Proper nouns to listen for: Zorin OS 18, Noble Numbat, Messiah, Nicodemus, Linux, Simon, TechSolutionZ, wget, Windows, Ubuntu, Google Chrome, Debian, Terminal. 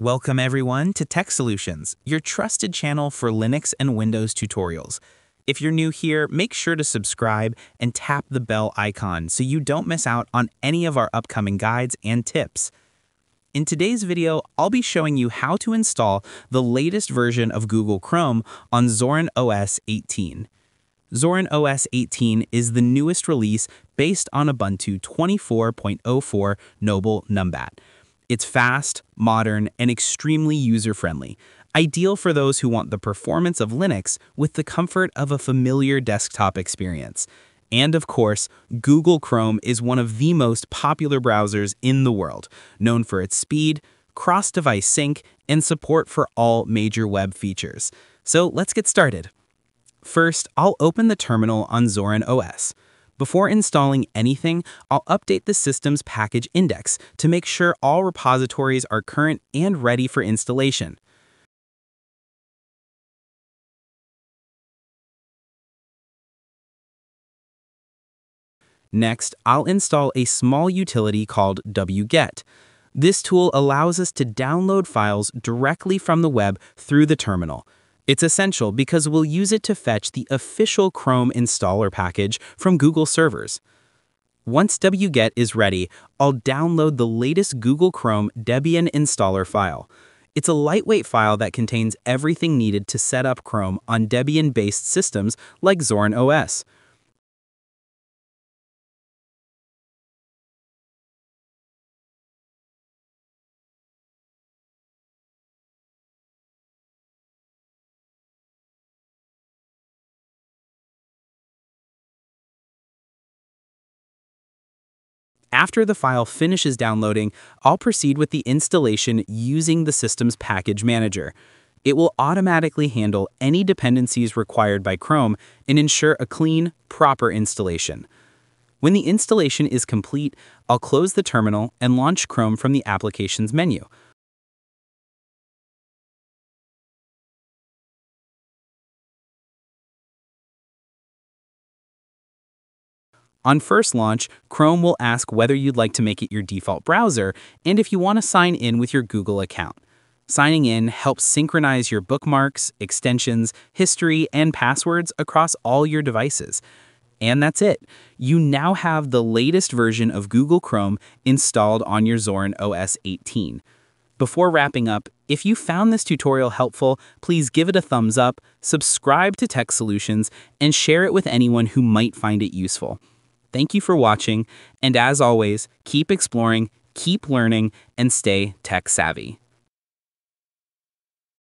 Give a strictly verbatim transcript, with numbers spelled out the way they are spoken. Welcome everyone to TechSolutionZ, your trusted channel for Linux and Windows tutorials. If you're new here, make sure to subscribe and tap the bell icon so you don't miss out on any of our upcoming guides and tips. In today's video, I'll be showing you how to install the latest version of Google Chrome on Zorin O S eighteen. Zorin O S eighteen is the newest release based on Ubuntu twenty-four point oh four Noble Numbat. It's fast, modern, and extremely user-friendly, ideal for those who want the performance of Linux with the comfort of a familiar desktop experience. And of course, Google Chrome is one of the most popular browsers in the world, known for its speed, cross-device sync, and support for all major web features. So let's get started. First, I'll open the terminal on Zorin O S. Before installing anything, I'll update the system's package index to make sure all repositories are current and ready for installation. Next, I'll install a small utility called wget. This tool allows us to download files directly from the web through the terminal. It's essential because we'll use it to fetch the official Chrome installer package from Google servers. Once wget is ready, I'll download the latest Google Chrome Debian installer file. It's a lightweight file that contains everything needed to set up Chrome on Debian-based systems like Zorin O S. After the file finishes downloading, I'll proceed with the installation using the system's package manager. It will automatically handle any dependencies required by Chrome and ensure a clean, proper installation. When the installation is complete, I'll close the terminal and launch Chrome from the Applications menu. On first launch, Chrome will ask whether you'd like to make it your default browser and if you want to sign in with your Google account. Signing in helps synchronize your bookmarks, extensions, history, and passwords across all your devices. And that's it. You now have the latest version of Google Chrome installed on your Zorin O S eighteen. Before wrapping up, if you found this tutorial helpful, please give it a thumbs up, subscribe to TechSolutionZ, and share it with anyone who might find it useful. Thank you for watching, and as always, keep exploring, keep learning, and stay tech savvy.